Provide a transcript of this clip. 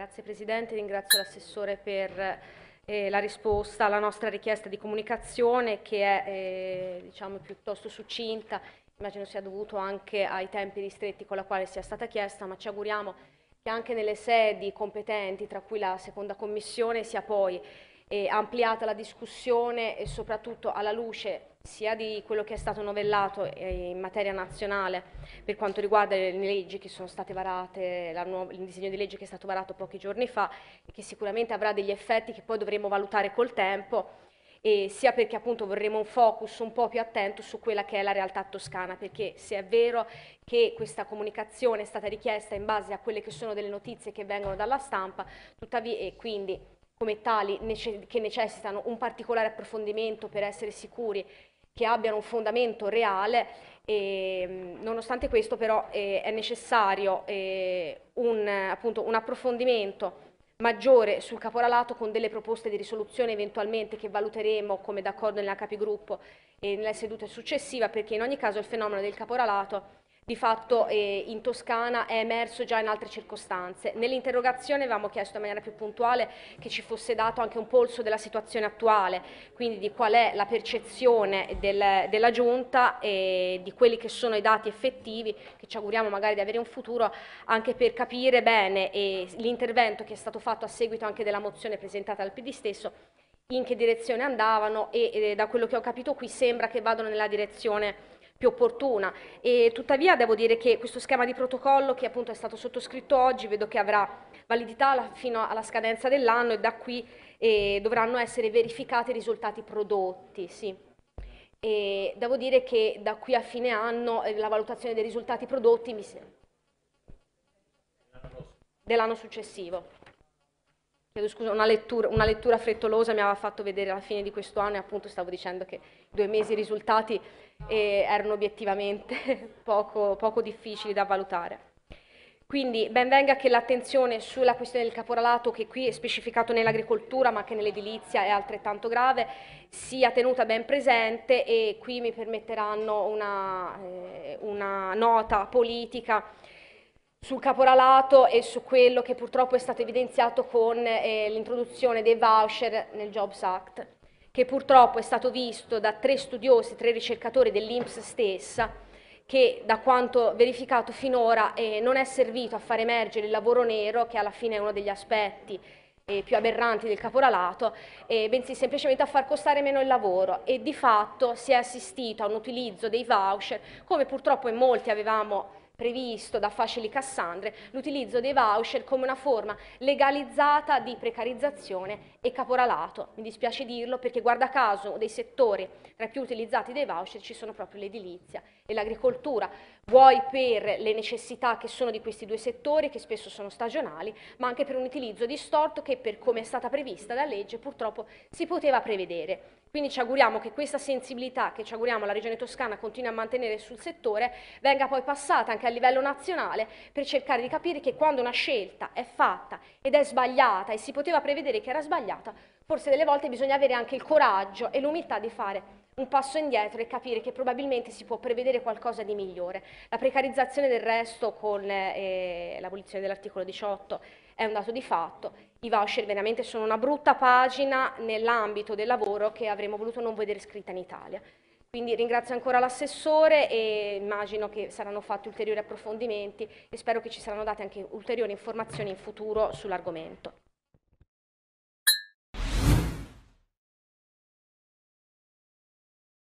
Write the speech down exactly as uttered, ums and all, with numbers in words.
Grazie Presidente, ringrazio l'Assessore per eh, la risposta alla nostra richiesta di comunicazione che è eh, diciamo, piuttosto succinta, immagino sia dovuto anche ai tempi ristretti con la quale sia stata chiesta, ma ci auguriamo che anche nelle sedi competenti, tra cui la seconda commissione, sia poi eh, ampliata la discussione e soprattutto alla luce sia di quello che è stato novellato in materia nazionale per quanto riguarda le leggi che sono state varate, la nuova, il disegno di legge che è stato varato pochi giorni fa e che sicuramente avrà degli effetti che poi dovremo valutare col tempo, e sia perché appunto vorremmo un focus un po' più attento su quella che è la realtà toscana, perché se è vero che questa comunicazione è stata richiesta in base a quelle che sono delle notizie che vengono dalla stampa, tuttavia e quindi come tali che necessitano un particolare approfondimento per essere sicuri che abbiano un fondamento reale, e, nonostante questo però eh, è necessario eh, un, appunto, un approfondimento maggiore sul caporalato con delle proposte di risoluzione eventualmente che valuteremo come d'accordo nella capigruppo e nella seduta successiva, perché in ogni caso il fenomeno del caporalato di fatto eh, in Toscana è emerso già in altre circostanze. Nell'interrogazione avevamo chiesto in maniera più puntuale che ci fosse dato anche un polso della situazione attuale, quindi di qual è la percezione del, della Giunta e di quelli che sono i dati effettivi, che ci auguriamo magari di avere in futuro, anche per capire bene l'intervento che è stato fatto a seguito anche della mozione presentata dal P D stesso, in che direzione andavano e, e da quello che ho capito qui sembra che vadano nella direzione più opportuna. E tuttavia devo dire che questo schema di protocollo che appunto è stato sottoscritto oggi vedo che avrà validità fino alla scadenza dell'anno e da qui eh, dovranno essere verificati i risultati prodotti. Sì. E devo dire che da qui a fine anno eh, la valutazione dei risultati prodotti mi sembra dell'anno successivo. Chiedo scusa, una lettura, una lettura frettolosa mi aveva fatto vedere alla fine di questo anno e appunto stavo dicendo che due mesi i risultati eh, erano obiettivamente poco, poco difficili da valutare. Quindi ben venga che l'attenzione sulla questione del caporalato, che qui è specificato nell'agricoltura ma che nell'edilizia è altrettanto grave, sia tenuta ben presente, e qui mi permetteranno una, eh, una nota politica sul caporalato e su quello che purtroppo è stato evidenziato con eh, l'introduzione dei voucher nel Jobs Act, che purtroppo è stato visto da tre studiosi, tre ricercatori dell'I N P S stessa, che da quanto verificato finora eh, non è servito a far emergere il lavoro nero, che alla fine è uno degli aspetti eh, più aberranti del caporalato, eh, bensì semplicemente a far costare meno il lavoro, e di fatto si è assistito a un utilizzo dei voucher, come purtroppo in molti avevamo previsto da facili Cassandre, l'utilizzo dei voucher come una forma legalizzata di precarizzazione e caporalato. Mi dispiace dirlo perché guarda caso dei settori tra i più utilizzati dei voucher ci sono proprio l'edilizia e l'agricoltura, vuoi per le necessità che sono di questi due settori che spesso sono stagionali, ma anche per un utilizzo distorto che, per come è stata prevista da legge, purtroppo si poteva prevedere. Quindi ci auguriamo che questa sensibilità che ci auguriamo la Regione Toscana continui a mantenere sul settore venga poi passata anche a livello nazionale, per cercare di capire che quando una scelta è fatta ed è sbagliata e si poteva prevedere che era sbagliata, forse delle volte bisogna avere anche il coraggio e l'umiltà di fare un passo indietro e capire che probabilmente si può prevedere qualcosa di migliore. La precarizzazione del resto con eh, l'abolizione dell'articolo diciotto è un dato di fatto. I voucher veramente sono una brutta pagina nell'ambito del lavoro che avremmo voluto non vedere scritta in Italia. Quindi ringrazio ancora l'Assessore e immagino che saranno fatti ulteriori approfondimenti e spero che ci saranno date anche ulteriori informazioni in futuro sull'argomento.